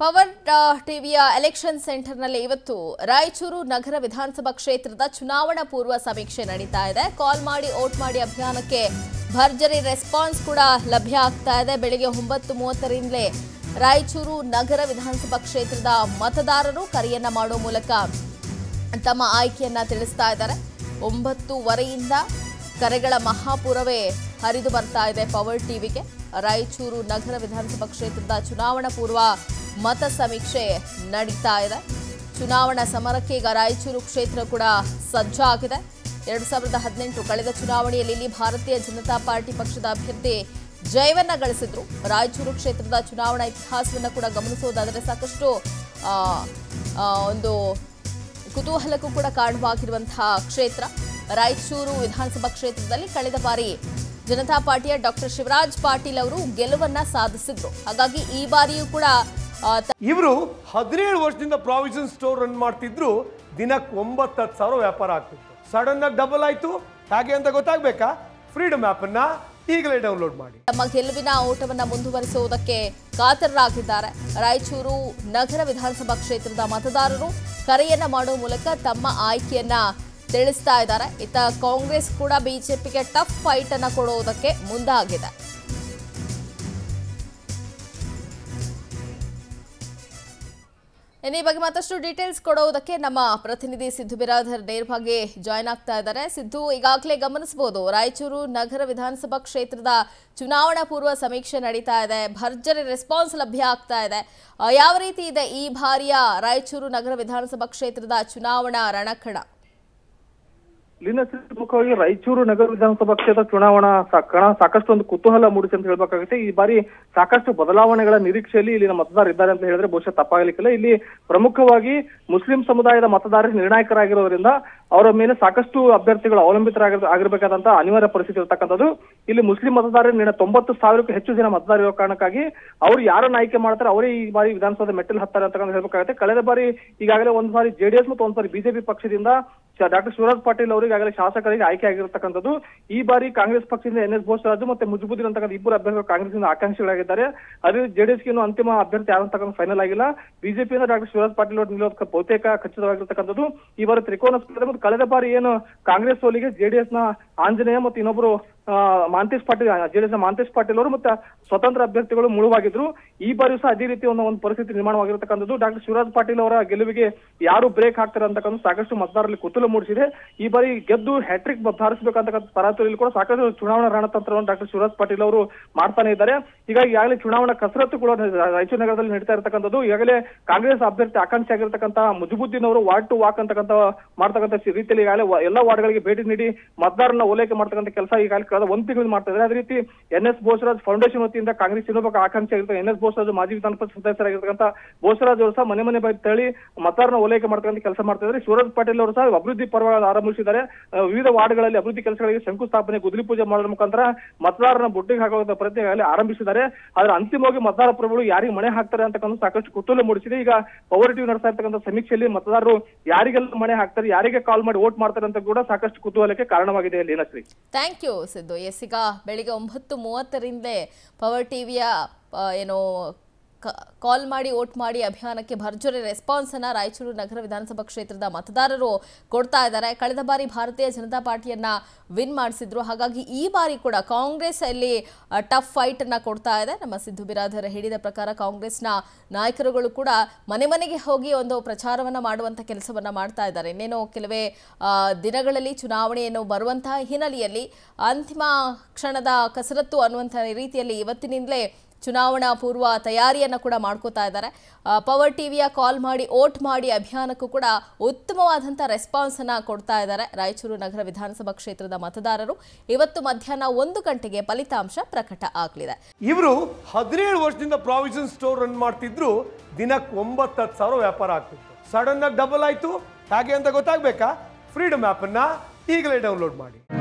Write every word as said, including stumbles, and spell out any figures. Power ಟಿವಿಯ election ಸೆಂಟರ್ನಲ್ಲಿ ಇವತ್ತು ರಾಯಚೂರು ನಗರ ವಿಧಾನಸಭಾ ಕ್ಷೇತ್ರದ ಚುನಾವಣಾ ಪೂರ್ವ ಸಮೀಕ್ಷೆ ನಡೀತಾ ಇದೆ. ಕಾಲ್ ಮಾಡಿ ವೋಟ್ ಮಾಡಿ ಅಭಿಯಾನಕ್ಕೆ ಭರ್ಜರಿ ರೆಸ್ಪಾನ್ಸ್ ಕೂಡ ಲಭ್ಯ ಆಗ್ತಾ ಇದೆ. ಬೆಳಗ್ಗೆ ಒಂಬತ್ತು ಮೂವತ್ತರಿಂದಲೇ ರಾಯಚೂರು ನಗರ ವಿಧಾನಸಭಾ ಕ್ಷೇತ್ರದ ಮತದಾರರು ಕರೆಯನ್ನ ಮಾಡೋ ಮೂಲಕ ತಮ್ಮ ಆಯ್ಕೆಯನ್ನ ತಿಳಿಸ್ತಾ ಇದ್ದಾರೆ. ಒಂಬತ್ತುವರೆಯಿಂದ ಕರೆಗಳ ಮಹಾಪೂರವೇ ಹರಿದು ಬರ್ತಾ ಇದೆ ಪವರ್ ಟಿವಿಗೆ. ರಾಯಚೂರು ನಗರ ವಿಧಾನಸಭಾ ಕ್ಷೇತ್ರದ ಚುನಾವಣಾ ಪೂರ್ವ ಮತ ಸಮೀಕ್ಷೆ ನಡೀತಾ ಇದೆ. ಚುನಾವಣಾ ಸಮರಕ್ಕೆ ಈಗ ರಾಯಚೂರು ಕ್ಷೇತ್ರ ಕೂಡ ಸಜ್ಜಾಗಿದೆ. ಎರಡು ಸಾವಿರದ ಹದಿನೆಂಟು ಕಳೆದ ಚುನಾವಣೆಯಲ್ಲಿ ಭಾರತೀಯ ಜನತಾ ಪಾರ್ಟಿ ಪಕ್ಷದ ಅಭ್ಯರ್ಥಿ ಜಯವನ್ನ ಗಳಿಸಿದ್ರು. ರಾಯಚೂರು ಕ್ಷೇತ್ರದ ಚುನಾವಣಾ ಇತಿಹಾಸವನ್ನು ಕೂಡ ಗಮನಿಸೋದಾದರೆ ಸಾಕಷ್ಟು ಒಂದು ಕುತೂಹಲಕ್ಕೂ ಕೂಡ ಕಾರಣವಾಗಿರುವಂತಹ ಕ್ಷೇತ್ರ ರಾಯಚೂರು ವಿಧಾನಸಭಾ ಕ್ಷೇತ್ರದಲ್ಲಿ. ಕಳೆದ ಬಾರಿ ಜನತಾ ಪಾರ್ಟಿಯ ಡಾಕ್ಟರ್ ಶಿವರಾಜ್ ಪಾಟೀಲ್ ಅವರು ಗೆಲುವನ್ನ ಸಾಧಿಸಿದ್ರು. ಹಾಗಾಗಿ ಈ ಬಾರಿಯೂ ಕೂಡ ಇವರು ಹದಿನೇಳು ವರ್ಷದಿಂದ ಪ್ರಾವಿಷನ್ ಸ್ಟೋರ್ ರನ್ ಮಾಡ್ತಿದ್ರು. ದಿನಕ್ಕೆ ಒಂಬತ್ತು ಹತ್ತು ಸಾವಿರ ವ್ಯಾಪಾರ ಆಗ್ತಿತ್ತು. ಸಡನ್ ಆಗಿ ಡಬಲ್ ಆಯ್ತು. ಹಾಗೆ ಅಂತ ಗೊತ್ತಾಗ್ಬೇಕಾ? ಫ್ರೀಡಮ್ ಆಪ್ ಅನ್ನ ಈಗಲೇ ಡೌನ್ಲೋಡ್ ಮಾಡಿ ತಮ್ಮ ಗೆಲುವಿನ ಓಟವನ್ನ ಮುಂದುವರಿಸುವುದಕ್ಕೆ ಕಾತರರಾಗಿದ್ದಾರೆ. ರಾಯಚೂರು ನಗರ ವಿಧಾನಸಭಾ ಕ್ಷೇತ್ರದ ಮತದಾರರು ಕರೆಯನ್ನ ಮಾಡುವ ಮೂಲಕ ತಮ್ಮ ಆಯ್ಕೆಯನ್ನ ತಿಳಿಸ್ತಾ ಇದ್ದಾರೆ. ಇತ್ತ ಕಾಂಗ್ರೆಸ್ ಕೂಡ ಬಿಜೆಪಿಗೆ ಟಫ್ ಫೈಟ್ ಅನ್ನ ಕೊಡುವುದಕ್ಕೆ ಮುಂದಾಗಿದೆ. ಇನ್ನೇ ಬಗ್ಗೆ ಮತ್ತಷ್ಟು ಡೀಟೇಲ್ಸ್ ಕೊಡುವುದಕ್ಕೆ ನಮ್ಮ ಪ್ರತಿನಿಧಿ ಸಿದ್ದು ಬಿರಾದರ್ ನೇರವಾಗಿ ಜಾಯ್ನ್ ಆಗ್ತಾ ಇದ್ದಾರೆ. ಸಿದ್ದು, ಈಗಾಗಲೇ ಗಮನಿಸಬಹುದು ರಾಯಚೂರು ನಗರ ವಿಧಾನಸಭಾ ಕ್ಷೇತ್ರದ ಚುನಾವಣಾ ಪೂರ್ವ ಸಮೀಕ್ಷೆ ನಡೀತಾ ಇದೆ. ಭರ್ಜರಿ ರೆಸ್ಪಾನ್ಸ್ ಲಭ್ಯ ಆಗ್ತಾ ಇದೆ. ಯಾವ ರೀತಿ ಇದೆ ಈ ಬಾರಿಯ ರಾಯಚೂರು ನಗರ ವಿಧಾನಸಭಾ ಕ್ಷೇತ್ರದ ಚುನಾವಣಾ ರಣಕಣ? ಮುಖವಾಗಿ ರಾಯಚೂರು ನಗರ ವಿಧಾನಸಭಾ ಕ್ಷೇತ್ರ ಚುನಾವಣಾ ಕಣ ಸಾಕಷ್ಟು ಒಂದು ಕುತೂಹಲ ಮೂಡಿಸಿ ಅಂತ ಹೇಳ್ಬೇಕಾಗುತ್ತೆ. ಈ ಬಾರಿ ಸಾಕಷ್ಟು ಬದಲಾವಣೆಗಳ ನಿರೀಕ್ಷೆಯಲ್ಲಿ ಇಲ್ಲಿನ ಮತದಾರ ಇದ್ದಾರೆ ಅಂತ ಹೇಳಿದ್ರೆ ಬಹುಶಃ ತಪ್ಪಾಗಲಿಕ್ಕಿಲ್ಲ. ಇಲ್ಲಿ ಪ್ರಮುಖವಾಗಿ ಮುಸ್ಲಿಂ ಸಮುದಾಯದ ಮತದಾರರು ನಿರ್ಣಾಯಕರಾಗಿರೋದ್ರಿಂದ ಅವರ ಮೇಲೆ ಸಾಕಷ್ಟು ಅಭ್ಯರ್ಥಿಗಳು ಅವಲಂಬಿತರಾಗಿ ಆಗಿರಬೇಕಾದಂತಹ ಅನಿವಾರ್ಯ ಪರಿಸ್ಥಿತಿ ಇರತಕ್ಕಂಥದ್ದು. ಇಲ್ಲಿ ಮುಸ್ಲಿಂ ಮತದಾರರು ತೊಂಬತ್ತು ಸಾವಿರಕ್ಕೂ ಹೆಚ್ಚು ಜನ ಮತದಾರ ಇರೋ ಕಾರಣಕ್ಕಾಗಿ ಅವರು ಯಾರನ್ನ ಆಯ್ಕೆ ಮಾಡ್ತಾರೆ ಅವರೇ ಈ ಬಾರಿ ವಿಧಾನಸಭೆ ಮೆಟ್ಟಿಲು ಹತ್ತಾರೆ ಅಂತ ಹೇಳ್ಬೇಕಾಗುತ್ತೆ. ಕಳೆದ ಬಾರಿ ಈಗಾಗಲೇ ಒಂದ್ ಬಾರಿ ಜೆಡಿಎಸ್ ಮತ್ತು ಒಂದ್ ಬಾರಿ ಬಿಜೆಪಿ ಪಕ್ಷದಿಂದ ಡಾಕ್ಟರ್ ಶಿವರಾಜ್ ಪಾಟೀಲ್ ಅವರು ಈಗಾಗಲೇ ಶಾಸಕರಿಗೆ ಆಯ್ಕೆ ಆಗಿರತಕ್ಕಂಥದ್ದು. ಈ ಬಾರಿ ಕಾಂಗ್ರೆಸ್ ಪಕ್ಷದಿಂದ ಎನ್ ಎಸ್ ಬೊಸ್ರಾಜ್ ಮತ್ತು ಮುಜಿಬುದ್ದೀನ್ ಅಂತಕ್ಕಂಥ ಇಬ್ಬರು ಅಭ್ಯರ್ಥಿಗಳು ಕಾಂಗ್ರೆಸ್ನಿಂದ ಆಕಾಂಕ್ಷಿಗಳಾಗಿದ್ದಾರೆ. ಅದೇ ಜೆಡಿಎಸ್ಗೆ ಇನ್ನೂ ಅಂತಿಮ ಅಭ್ಯರ್ಥಿ ಯಾರು ಅಂತಕ್ಕಂಥ ಫೈನಲ್ ಆಗಿಲ್ಲ. ಬಿಜೆಪಿಯಿಂದ ಡಾಕ್ಟರ್ ಶಿವರಾಜ್ ಪಾಟೀಲ್ ಅವರು ನಿಲ್ಲೋದು ಬಹುತೇಕ ಖಚಿತವಾಗಿರ್ತಕ್ಕಂಥದ್ದು. ಈ ಬಾರಿ ತ್ರಿಕೋನ ಸ್ಪರ್ಧೆ ಮತ್ತು ಕಳೆದ ಬಾರಿ ಏನು ಕಾಂಗ್ರೆಸ್ ಸೋಲಿಗೆ ಜೆಡಿಎಸ್ನ ಆಂಜನೇಯ ಮತ್ತು ಇನ್ನೊಬ್ಬರು ಮಾಂತೇಶ್ ಪಾಟೀಲ್ ಜೆಡಿಎಸ್ನ ಮಾಂತೇಶ್ ಪಾಟೀಲ್ ಅವರು ಮತ್ತೆ ಸ್ವತಂತ್ರ ಅಭ್ಯರ್ಥಿಗಳು ಮುಳುವಾಗಿದ್ರು. ಈ ಬಾರಿಯೂ ಸಹ ಅದೇ ರೀತಿ ಒಂದು ಒಂದು ಪರಿಸ್ಥಿತಿ ನಿರ್ಮಾಣವಾಗಿರತಕ್ಕಂಥದ್ದು. ಡಾಕ್ಟರ್ ಶಿವರಾಜ್ ಪಾಟೀಲ್ ಅವರ ಗೆಲುವಿಗೆ ಯಾರು ಬ್ರೇಕ್ ಹಾಕ್ತಾರೆ ಅಂತಕ್ಕಂಥ ಸಾಕಷ್ಟು ಮತದಾರರಲ್ಲಿ ಕುತೂಹಲ ಮೂಡಿಸಿದೆ. ಈ ಬಾರಿ ಗೆದ್ದು ಹ್ಯಾಟ್ರಿಕ್ ಬಾರಿಸಬೇಕಂತಕ್ಕಂಥ ತರಾತುರಿಯಲ್ಲಿ ಕೂಡ ಸಾಕಷ್ಟು ಚುನಾವಣಾ ರಣತಂತ್ರವನ್ನು ಡಾಕ್ಟರ್ ಶಿವರಾಜ್ ಪಾಟೀಲ್ ಅವರು ಮಾಡ್ತಾನೆ ಇದ್ದಾರೆ. ಹೀಗಾಗಿ ಈಗಾಗಲೇ ಚುನಾವಣಾ ಕಸರತ್ತು ಕೂಡ ರಾಯಚೂರು ನಗರದಲ್ಲಿ ನಡೀತಾ ಇರತಕ್ಕಂಥದ್ದು. ಈಗಾಗಲೇ ಕಾಂಗ್ರೆಸ್ ಅಭ್ಯರ್ಥಿ ಆಕಾಂಕ್ಷಿ ಆಗಿರತಕ್ಕಂತಹ ಮುಜಿಬುದ್ದೀನ್ ಅವರು ವಾರ್ಡ್ ಟು ವಾಕ್ ಅಂತಕ್ಕಂಥ ಮಾಡ್ತಕ್ಕಂಥ ರೀತಿಯಲ್ಲಿ ಈಗಾಗಲೇ ಎಲ್ಲಾ ವಾರ್ಡ್ಗಳಿಗೆ ಭೇಟಿ ನೀಡಿ ಮತದಾರರನ್ನ ಓಲೈಕೆ ಮಾಡ್ತಕ್ಕಂಥ ಕೆಲಸ ಈಗಾಗಲೇ ಒಂದ್ ತಿಂಗಳು ಮಾಡ್ತಾ ಇದ್ದಾರೆ. ಅದೇ ರೀತಿ ಎನ್ ಎಸ್ ಬೊಸ್ರಾಜ್ ಫೌಂಡೇಶನ್ ವತಿಯಿಂದ ಕಾಂಗ್ರೆಸ್ ಇನ್ನೊಬ್ಬ ಆಕಾಂಕ್ಷಿ ಆಗಿರ್ತಕ್ಕಂಥ ಎನ್ ಎಸ್ ಬೊಸ್ರಾಜ್ ಮಾಜಿ ವಿಧಾನ ಪರಿಷತ್ ಸದಸ್ಯರಾಗಿರ್ತಕ್ಕಂಥ ಬೊಸ್ರಾಜ್ ಅವರು ಸಹ ಮನೆ ಮನೆ ಬೈ ತಳಿ ಮತದಾರನ ಓಲೈಕೆ ಮಾಡ್ತಕ್ಕಂಥ ಕೆಲಸ ಮಾಡ್ತಾ ಇದ್ದಾರೆ. ಶಿವರಾಜ್ ಪಾಟೀಲ್ ಅವರು ಸಹ ಅಭಿವೃದ್ಧಿ ಪರ್ವಗಳನ್ನು ಆರಂಭಿಸಿದ್ದಾರೆ. ವಿವಿಧ ವಾರ್ಡ್ಗಳಲ್ಲಿ ಅಭಿವೃದ್ಧಿ ಕೆಲಸಗಳಿಗೆ ಶಂಕುಸ್ಥಾಪನೆ, ಗುದ್ದಲಿ ಪೂಜೆ ಮಾಡೋದ್ರ ಮುಖಾಂತರ ಮತದಾರನ ಬೊಟ್ಟಿಗೆ ಹಾಕುವಂತಹ ಪ್ರಯತ್ನ ಈಗಾಗಲೇ ಆರಂಭಿಸಿದ್ದಾರೆ. ಆದ್ರೆ ಅಂತಿಮವಾಗಿ ಮತದಾರ ಪ್ರಭುಗಳು ಯಾರಿಗೆ ಮಣೆ ಹಾಕ್ತಾರೆ ಅಂತಕ್ಕಂಥ ಸಾಕಷ್ಟು ಕುತೂಹಲ ಮೂಡಿಸಿದೆ. ಈಗ ಪವರ್ ಟಿವಿ ನಡೆಸ್ತಾ ಇರ್ತಕ್ಕಂಥ ಸಮೀಕ್ಷೆಯಲ್ಲಿ ಮತದಾರರು ಯಾರಿಗೆಲ್ಲ ಮಣೆ ಹಾಕ್ತಾರೆ, ಯಾರಿಗೆ ಕಾಲ್ ಮಾಡಿ ವೋಟ್ ಮಾಡ್ತಾರೆ ಅಂತ ಕೂಡ ಸಾಕಷ್ಟು ಕುತೂಹಲಕ್ಕೆ ಕಾರಣವಾಗಿದೆ. Leenashree, thank you Siddu. Yes, ಈಗ ಬೆಳಿಗ್ಗೆ ಒಂಬತ್ತು ಮೂವತ್ತರಿಂದಲೇ ಪವರ್ ಟಿವಿಯ ಏನೋ ಕಾಲ್ ಮಾಡಿ ವೋಟ್ ಮಾಡಿ ಅಭಿಯಾನಕ್ಕೆ ಭರ್ಜರಿ ರೆಸ್ಪಾನ್ಸ್ ಅನ್ನ ರಾಯಚೂರು ನಗರ ವಿಧಾನಸಭಾ ಕ್ಷೇತ್ರದ ಮತದಾರರು ಕೊಡ್ತಾ ಇದ್ದಾರೆ. ಕಳೆದ ಬಾರಿ ಭಾರತೀಯ ಜನತಾ ಪಾರ್ಟಿಯನ್ನ ವಿನ್ ಮಾಡಿಸಿದ್ರು. ಹಾಗಾಗಿ ಈ ಬಾರಿ ಕೂಡ ಕಾಂಗ್ರೆಸ್ ಅಲ್ಲಿ ಟಫ್ ಫೈಟ್ ಅನ್ನ ಕೊಡ್ತಾ ಇದೆ. ನಮ್ಮ ಸಿದ್ದು ಬಿರಾದರ್ ಹೇಳಿದ ಪ್ರಕಾರ ಕಾಂಗ್ರೆಸ್ನ ನಾಯಕರುಗಳು ಕೂಡ ಮನೆ ಮನೆಗೆ ಹೋಗಿ ಒಂದು ಪ್ರಚಾರವನ್ನ ಮಾಡುವಂತ ಕೆಲಸವನ್ನ ಮಾಡ್ತಾ ಇದ್ದಾರೆ. ಇನ್ನೇನೋ ಕೆಲವೇ ದಿನಗಳಲ್ಲಿ ಚುನಾವಣೆಯನ್ನು ಬರುವಂತಹ ಹಿನ್ನೆಲೆಯಲ್ಲಿ ಅಂತಿಮ ಕ್ಷಣದ ಕಸರತ್ತು ಅನ್ನುವಂಥ ರೀತಿಯಲ್ಲಿ ಇವತ್ತಿನಿಂದಲೇ ಚುನಾವಣಾ ಪೂರ್ವ ತಯಾರಿಯನ್ನು ಕೂಡ ಮಾಡ್ಕೋತಾ ಇದ್ದಾರೆ. ಪವರ್ ಟಿವಿಯ ಕಾಲ್ ಮಾಡಿ ವೋಟ್ ಮಾಡಿ ಅಭಿಯಾನಕ್ಕೂ ಕೂಡ ಉತ್ತಮವಾದಂಥ ರೆಸ್ಪಾನ್ಸನ್ನು ಕೊಡ್ತಾ ಇದ್ದಾರೆ ರಾಯಚೂರು ನಗರ ವಿಧಾನಸಭಾ ಕ್ಷೇತ್ರದ ಮತದಾರರು. ಇವತ್ತು ಮಧ್ಯಾಹ್ನ ಒಂದು ಗಂಟೆಗೆ ಫಲಿತಾಂಶ ಪ್ರಕಟ ಆಗಲಿದೆ. ಇವರು ಹದಿನೇಳು ವರ್ಷದಿಂದ ಪ್ರಾವಿಷನ್ ಸ್ಟೋರ್ ರನ್ ಮಾಡ್ತಿದ್ರು. ದಿನಕ್ಕೆ ಒಂಬತ್ತು ಹತ್ತು ಸಾವಿರ ವ್ಯಾಪಾರ ಆಗ್ತಿತ್ತು. ಸಡನ್ ಆಗಿ ಡಬಲ್ ಆಯಿತು. ಹಾಗೆ ಅಂತ ಗೊತ್ತಾಗಬೇಕಾ? ಫ್ರೀಡಮ್ ಆ್ಯಪನ್ನು ಈಗಲೇ ಡೌನ್ಲೋಡ್ ಮಾಡಿ.